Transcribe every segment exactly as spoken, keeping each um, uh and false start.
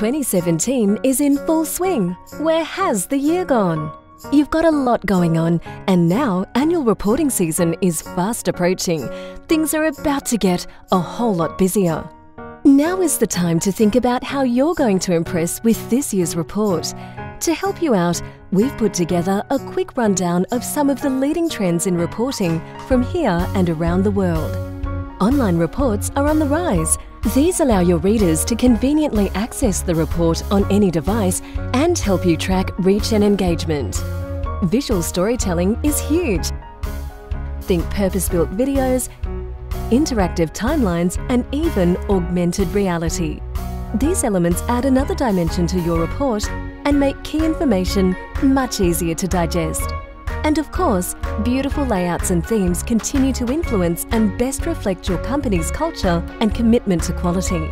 twenty seventeen is in full swing. Where has the year gone? You've got a lot going on, and now annual reporting season is fast approaching. Things are about to get a whole lot busier. Now is the time to think about how you're going to impress with this year's report. To help you out, we've put together a quick rundown of some of the leading trends in reporting from here and around the world. Online reports are on the rise. These allow your readers to conveniently access the report on any device and help you track reach and engagement. Visual storytelling is huge. Think purpose-built videos, interactive timelines, and even augmented reality. These elements add another dimension to your report and make key information much easier to digest. And of course, beautiful layouts and themes continue to influence and best reflect your company's culture and commitment to quality.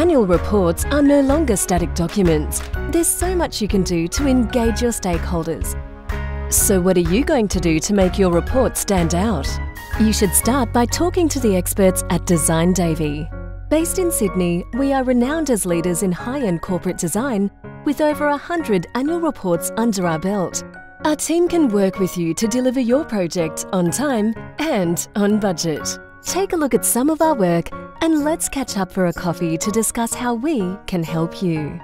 Annual reports are no longer static documents. There's so much you can do to engage your stakeholders. So what are you going to do to make your report stand out? You should start by talking to the experts at Design Davey. Based in Sydney, we are renowned as leaders in high-end corporate design with over one hundred annual reports under our belt. Our team can work with you to deliver your project on time and on budget. Take a look at some of our work and let's catch up for a coffee to discuss how we can help you.